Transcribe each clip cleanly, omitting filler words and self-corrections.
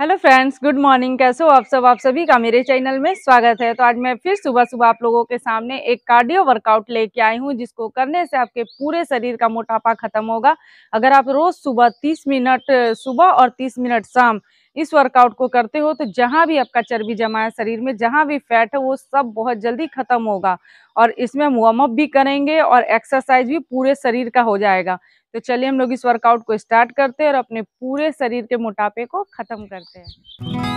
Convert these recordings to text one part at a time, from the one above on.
Hello friends, good morning. कैसे हो आप सब? आप सभी का मेरे चैनल में स्वागत है। तो आज मैं फिर सुबह सुबह आप लोगों के सामने एक कार्डियो वर्कआउट लेके आई हूँ, जिसको करने से आपके पूरे शरीर का मोटापा खत्म होगा। अगर आप रोज सुबह 30 मिनट सुबह और 30 मिनट शाम इस वर्कआउट को करते हो तो जहाँ भी आपका चर्बी जमा है शरीर में, जहाँ भी फैट है, वो सब बहुत जल्दी खत्म होगा। और इसमें वार्म अप भी करेंगे और एक्सरसाइज भी पूरे शरीर का हो जाएगा। तो चलिए हम लोग इस वर्कआउट को स्टार्ट करते हैं और अपने पूरे शरीर के मोटापे को खत्म करते हैं।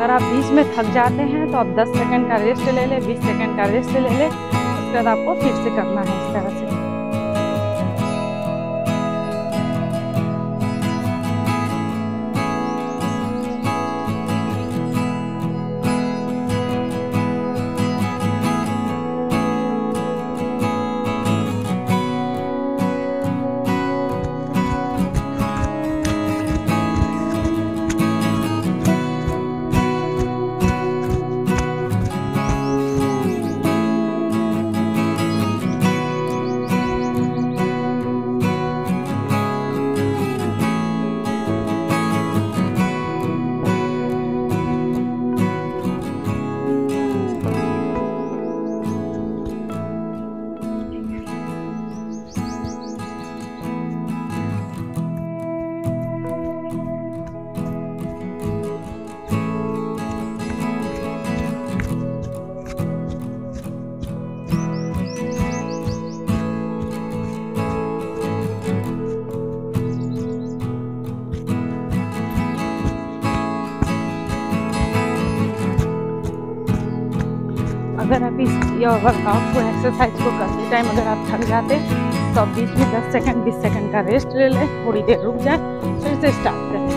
अगर आप बीच में थक जाते हैं तो आप 10 सेकंड का रेस्ट ले लें, 20 सेकंड का रेस्ट ले लें, उसके बाद आपको फिर से करना है इस तरह से। अगर आप इस वर्कआउट को एक्सरसाइज को करते टाइम अगर आप थक जाते तो आप बीच में 10 सेकंड 20 सेकंड का रेस्ट ले लें, थोड़ी देर रुक जाएं, फिर से स्टार्ट करें।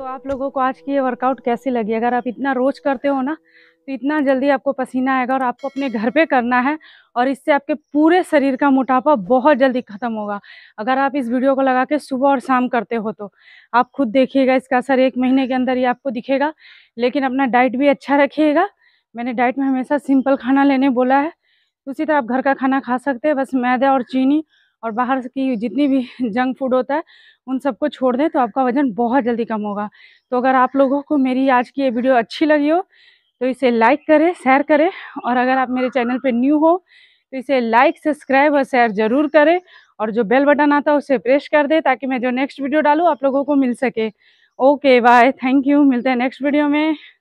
तो आप लोगों को आज की ये वर्कआउट कैसी लगी? अगर आप इतना रोज करते हो ना तो इतना जल्दी आपको पसीना आएगा और आपको अपने घर पे करना है और इससे आपके पूरे शरीर का मोटापा बहुत जल्दी खत्म होगा। अगर आप इस वीडियो को लगा के सुबह और शाम करते हो तो आप खुद देखिएगा इसका असर 1 महीने के अंदर ही आपको दिखेगा। लेकिन अपना डाइट भी अच्छा रखिएगा। मैंने डाइट में हमेशा सिंपल खाना लेने बोला है, उसी तरह आप घर का खाना खा सकते हैं। बस मैदा और चीनी और बाहर की जितनी भी जंक फूड होता है उन सबको छोड़ दें तो आपका वज़न बहुत जल्दी कम होगा। तो अगर आप लोगों को मेरी आज की ये वीडियो अच्छी लगी हो तो इसे लाइक करें, शेयर करें, और अगर आप मेरे चैनल पे न्यू हो तो इसे लाइक, सब्सक्राइब और शेयर ज़रूर करें और जो बेल बटन आता है उसे प्रेस कर दें ताकि मैं जो नेक्स्ट वीडियो डालूँ आप लोगों को मिल सके। Okay, bye, thank you. मिलते हैं नेक्स्ट वीडियो में।